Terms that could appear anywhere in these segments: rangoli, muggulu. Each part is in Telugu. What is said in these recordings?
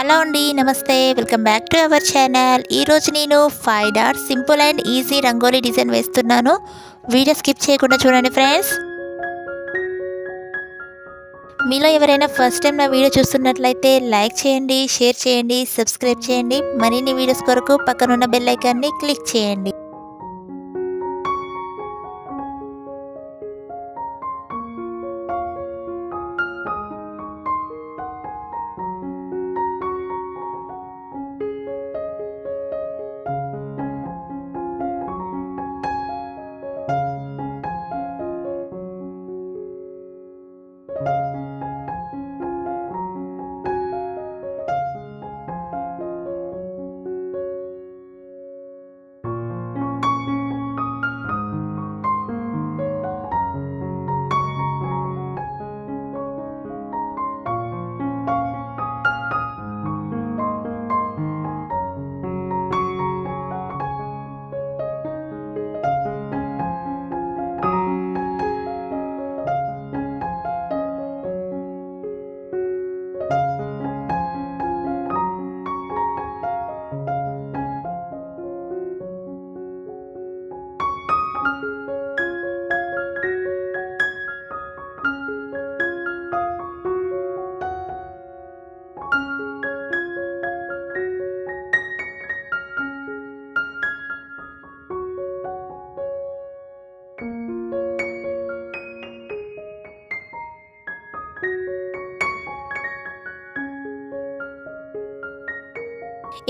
హలో అండి, నమస్తే. Welcome back to our channel. ఈరోజు నేను 5 dots simple and easy rangoli design వేస్తున్నాను. వీడియో స్కిప్ చేయకుండా చూడండి ఫ్రెండ్స్. మీలో ఎవరైనా ఫస్ట్ టైం నా వీడియో చూస్తున్నట్లయితే లైక్ చేయండి, షేర్ చేయండి, సబ్స్క్రైబ్ చేయండి. మరిన్ని వీడియోస్ కొరకు పక్కనున్న బెల్ ఐకాన్ని క్లిక్ చేయండి.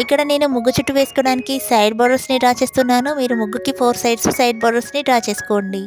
ఇక్కడ నేను ముగ్గు చుట్టూ వేసుకోవడానికి సైడ్ బోర్డర్స్ని డ్రా చేస్తున్నాను. మీరు ముగ్గుకి 4 సైడ్స్ సైడ్ బోర్డర్స్ని డ్రా చేసుకోండి.